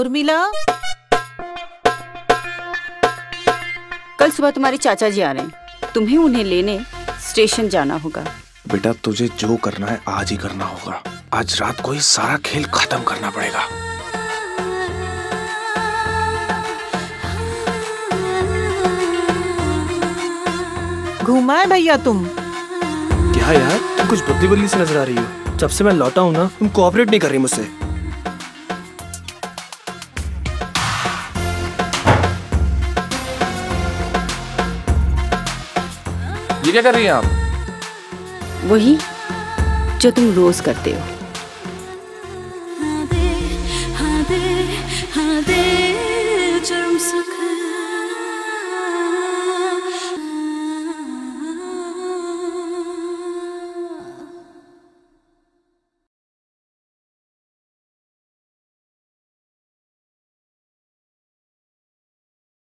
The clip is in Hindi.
उर्मिला, कल सुबह तुम्हारे चाचा जी आ रहे हैं, तुम्हें उन्हें लेने स्टेशन जाना होगा। बेटा तुझे जो करना है आज ही करना होगा, आज रात को ही सारा खेल खत्म करना पड़ेगा। घूमाए भैया तुम। क्या यार तुम कुछ बदली बदली से नजर आ रही हो, जब से मैं लौटा हूँ ना तुम कोऑपरेट नहीं कर रही मुझसे। ये क्या कर रही हैं आप? वही जो तुम रोज करते हो।